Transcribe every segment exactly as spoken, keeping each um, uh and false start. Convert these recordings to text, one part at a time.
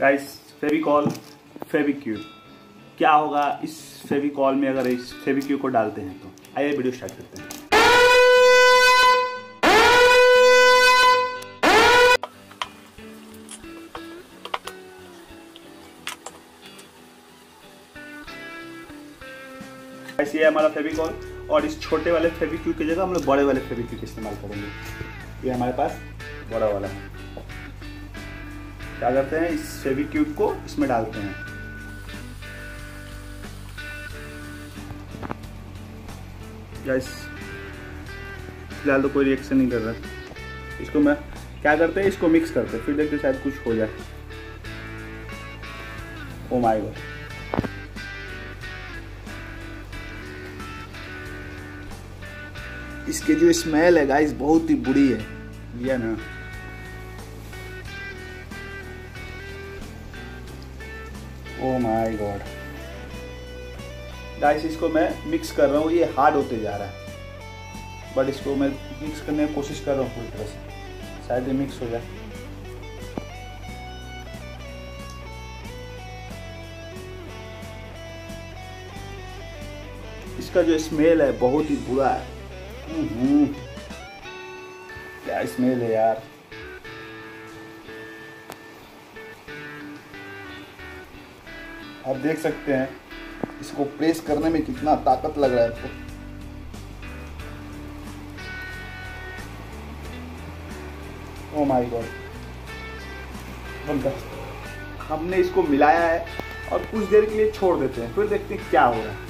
Guys, Fevicol Fevikwik क्या होगा इस फेविकॉल में अगर इस फेविक्विक को डालते हैं तो। आइए वीडियो स्टार्ट करते हैं। गाइस, ये हमारा फेविकॉल और इस छोटे वाले फेविक्विक की जगह हम लोग बड़े वाले फेविक्विक इस्तेमाल करेंगे। ये हमारे पास बड़ा वाला है। क्या करते हैं, इस फेविक्विक को इसमें डालते हैं। गाइस, फिलहाल तो कोई रिएक्शन नहीं कर रहा। इसको मैं क्या करते हैं, इसको मिक्स करते हैं, फिर देखते शायद कुछ हो जाए। ओ माय गॉड, इसके जो स्मेल है गाइस बहुत ही बुरी है। लिया ना, ओ माय गॉड। गाइस, इसको मैं मिक्स कर रहा हूँ, ये हार्ड होते जा रहा है, बट इसको मैं मिक्स करने की कोशिश कर रहा हूँ पूरी तरह से, शायद ये मिक्स हो जाए। इसका जो स्मेल है बहुत ही बुरा है। हम्म, क्या स्मेल है यार। आप देख सकते हैं इसको प्रेस करने में कितना ताकत लग रहा है आपको। ओ माय गॉड, हमने इसको मिलाया है और कुछ देर के लिए छोड़ देते हैं, फिर देखते हैं क्या हो रहा है।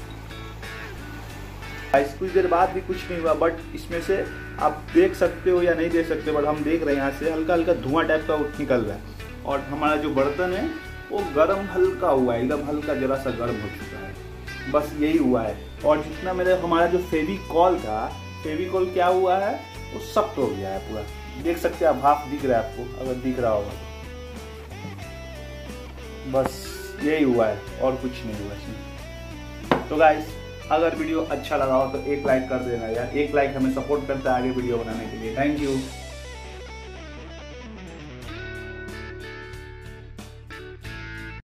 इस कुछ देर बाद भी कुछ नहीं हुआ, बट इसमें से आप देख सकते हो या नहीं देख सकते, बट हम देख रहे हैं यहाँ से हल्का हल्का धुआं टाइप का निकल रहा है। और हमारा जो बर्तन है वो गर्म हल्का हुआ है, एकदम हल्का जरा सा गर्म हो चुका है, बस यही हुआ है। और जितना मेरे हमारा जो फेविकॉल था, फेविकॉल क्या हुआ है, वो सख्त हो गया है पूरा। देख सकते हैं आप, भाप दिख रहा है आपको, अगर दिख रहा होगा। बस यही हुआ है और कुछ नहीं हुआ इसमें। तो गाइस, अगर वीडियो अच्छा लगा हो तो एक लाइक कर देना यार, एक लाइक हमें सपोर्ट करता है आगे वीडियो बनाने के लिए। Thank you.